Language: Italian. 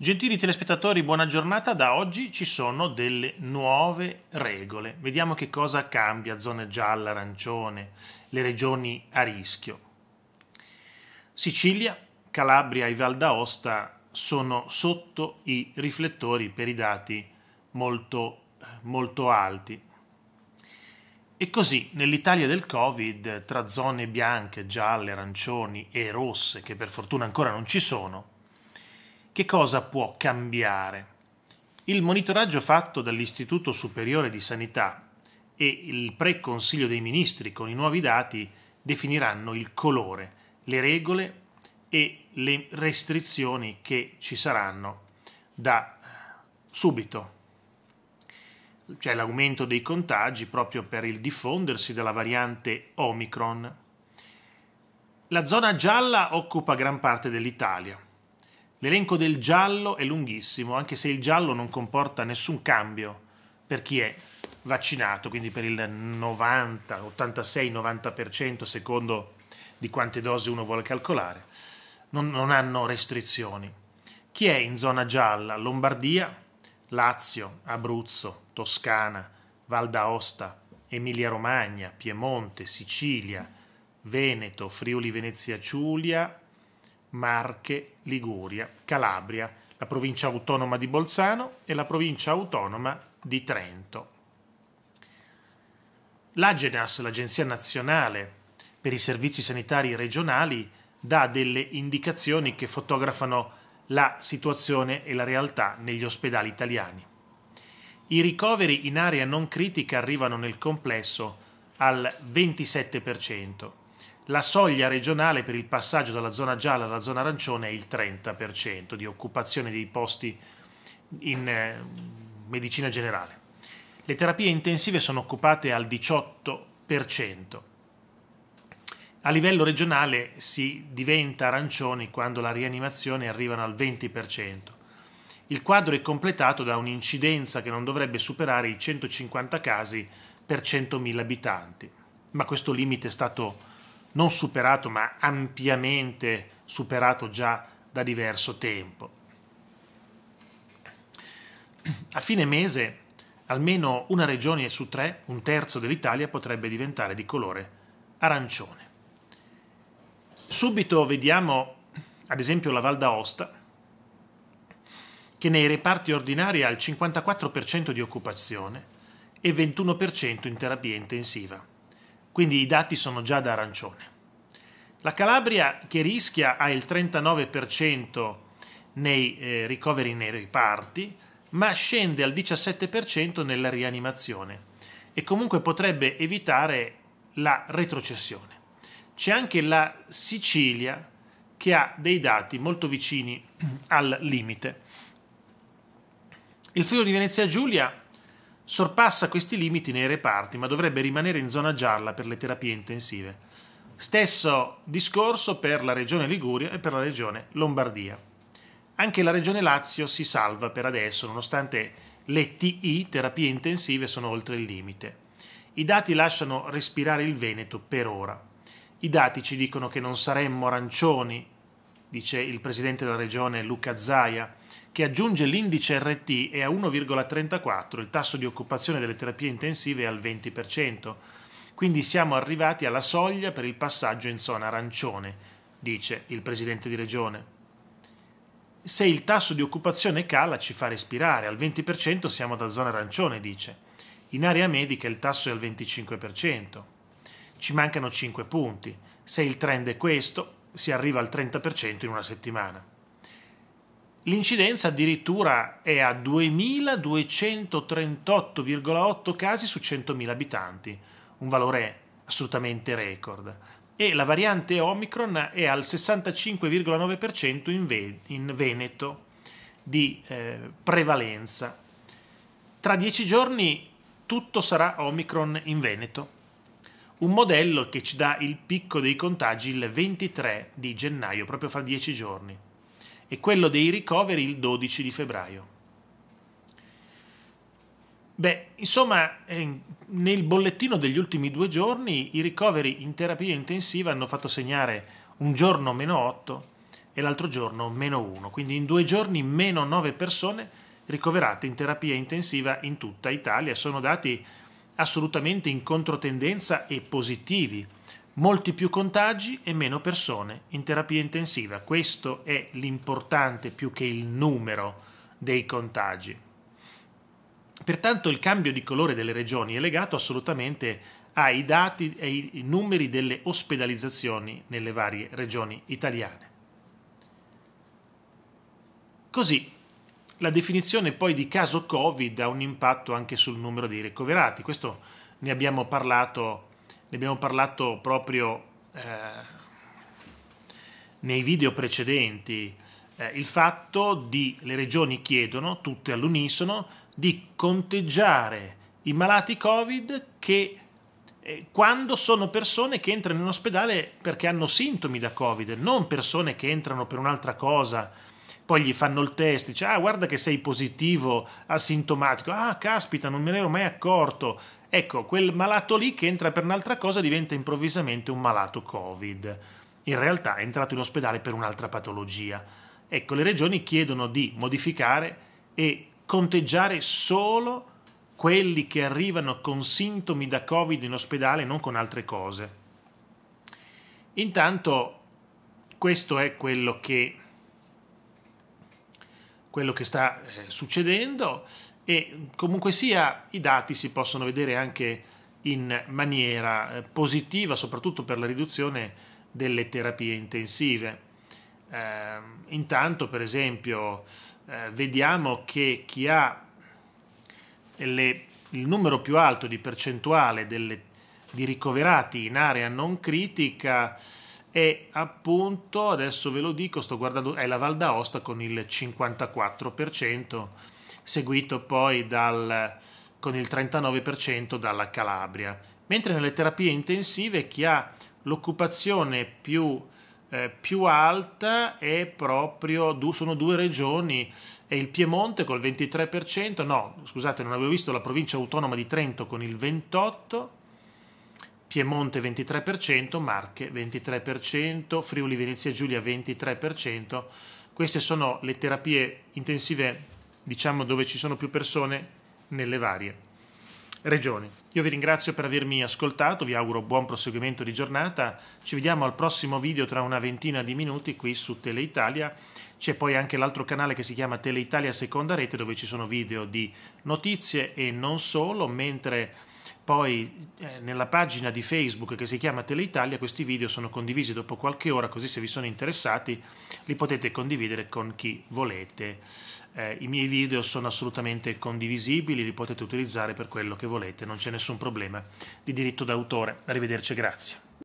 Gentili telespettatori, buona giornata. Da oggi ci sono delle nuove regole. Vediamo che cosa cambia: zona gialla, arancione, le regioni a rischio. Sicilia, Calabria e Val d'Aosta sono sotto i riflettori per i dati molto alti. E così nell'Italia del Covid, tra zone bianche, gialle, arancioni e rosse, che per fortuna ancora non ci sono, che cosa può cambiare? Il monitoraggio fatto dall'Istituto Superiore di Sanità e il Pre-Consiglio dei Ministri con i nuovi dati definiranno il colore, le regole e le restrizioni che ci saranno da subito. C'è l'aumento dei contagi proprio per il diffondersi della variante Omicron. La zona gialla occupa gran parte dell'Italia. L'elenco del giallo è lunghissimo, anche se il giallo non comporta nessun cambio per chi è vaccinato, quindi per il 90, 86, 90%, secondo di quante dosi uno vuole calcolare, non hanno restrizioni. Chi è in zona gialla? Lombardia, Lazio, Abruzzo, Toscana, Val d'Aosta, Emilia-Romagna, Piemonte, Sicilia, Veneto, Friuli-Venezia Giulia, Marche, Liguria, Calabria, la provincia autonoma di Bolzano e la provincia autonoma di Trento. L'Agenas, l'Agenzia Nazionale per i Servizi Sanitari Regionali, dà delle indicazioni che fotografano la situazione e la realtà negli ospedali italiani. I ricoveri in area non critica arrivano nel complesso al 27%. La soglia regionale per il passaggio dalla zona gialla alla zona arancione è il 30% di occupazione dei posti in medicina generale. Le terapie intensive sono occupate al 18%. A livello regionale si diventa arancioni quando la rianimazione arriva al 20%. Il quadro è completato da un'incidenza che non dovrebbe superare i 150 casi per 100.000 abitanti. Ma questo limite è stato non superato, ma ampiamente superato già da diverso tempo. A fine mese almeno una regione su tre, un terzo dell'Italia, potrebbe diventare di colore arancione. Subito vediamo ad esempio la Val d'Aosta, che nei reparti ordinari ha il 54% di occupazione e 21% in terapia intensiva. Quindi i dati sono già da arancione. La Calabria, che rischia, ha il 39% nei ricoveri nei reparti, ma scende al 17% nella rianimazione e comunque potrebbe evitare la retrocessione. C'è anche la Sicilia, che ha dei dati molto vicini al limite. Il Friuli Venezia Giulia sorpassa questi limiti nei reparti, ma dovrebbe rimanere in zona gialla per le terapie intensive. Stesso discorso per la regione Liguria e per la regione Lombardia. Anche la regione Lazio si salva per adesso, nonostante le TI, terapie intensive, sono oltre il limite. I dati lasciano respirare il Veneto per ora. I dati ci dicono che non saremmo arancioni, dice il presidente della regione Luca Zaia, che aggiunge l'indice RT è a 1,34, il tasso di occupazione delle terapie intensive è al 20%, quindi siamo arrivati alla soglia per il passaggio in zona arancione, dice il presidente di regione. Se il tasso di occupazione cala ci fa respirare, al 20% siamo da zona arancione, dice. In area medica il tasso è al 25%, ci mancano 5 punti, se il trend è questo si arriva al 30% in una settimana. L'incidenza addirittura è a 2.238,8 casi su 100.000 abitanti, un valore assolutamente record, e la variante Omicron è al 65,9% in Veneto di prevalenza. Tra 10 giorni tutto sarà Omicron in Veneto. Un modello che ci dà il picco dei contagi il 23 di gennaio, proprio fra 10 giorni, e quello dei ricoveri il 12 di febbraio. Beh, insomma, nel bollettino degli ultimi 2 giorni i ricoveri in terapia intensiva hanno fatto segnare un giorno meno 8 e l'altro giorno -1, quindi in 2 giorni -9 persone ricoverate in terapia intensiva in tutta Italia. Sono dati assolutamente in controtendenza e positivi, molti più contagi e meno persone in terapia intensiva. Questo è l'importante più che il numero dei contagi. Pertanto il cambio di colore delle regioni è legato assolutamente ai dati e ai numeri delle ospedalizzazioni nelle varie regioni italiane. Così la definizione poi di caso Covid ha un impatto anche sul numero dei ricoverati. Questo ne abbiamo parlato proprio nei video precedenti. Il fatto di le regioni chiedono, tutte all'unisono, di conteggiare i malati Covid che quando sono persone che entrano in ospedale perché hanno sintomi da Covid, non persone che entrano per un'altra cosa, poi gli fanno il test, dice ah guarda che sei positivo, asintomatico, ah caspita non me ne ero mai accorto, ecco quel malato lì che entra per un'altra cosa diventa improvvisamente un malato Covid, in realtà è entrato in ospedale per un'altra patologia. Ecco, le regioni chiedono di modificare e conteggiare solo quelli che arrivano con sintomi da Covid in ospedale, non con altre cose. Intanto questo è quello che sta succedendo, e comunque sia i dati si possono vedere anche in maniera positiva, soprattutto per la riduzione delle terapie intensive. Intanto per esempio vediamo che chi ha il numero più alto di percentuale di ricoverati in area non critica è appunto, adesso ve lo dico, sto guardando, è la Val d'Aosta con il 54%, seguito poi con il 39% dalla Calabria. Mentre nelle terapie intensive chi ha l'occupazione più alta è proprio, sono 2 regioni, è il Piemonte col 23%, no scusate non avevo visto, la provincia autonoma di Trento con il 28%, Piemonte 23%, Marche 23%, Friuli Venezia Giulia 23%, queste sono le terapie intensive, diciamo, dove ci sono più persone nelle varie regioni. Io vi ringrazio per avermi ascoltato, vi auguro buon proseguimento di giornata, ci vediamo al prossimo video tra una ventina di minuti qui su Tele Italia. C'è poi anche l'altro canale che si chiama Tele Italia Seconda Rete, dove ci sono video di notizie e non solo, mentre poi nella pagina di Facebook che si chiama Tele Italia questi video sono condivisi dopo qualche ora, così se vi sono interessati li potete condividere con chi volete. I miei video sono assolutamente condivisibili, li potete utilizzare per quello che volete, non c'è nessun problema di diritto d'autore. Arrivederci, grazie.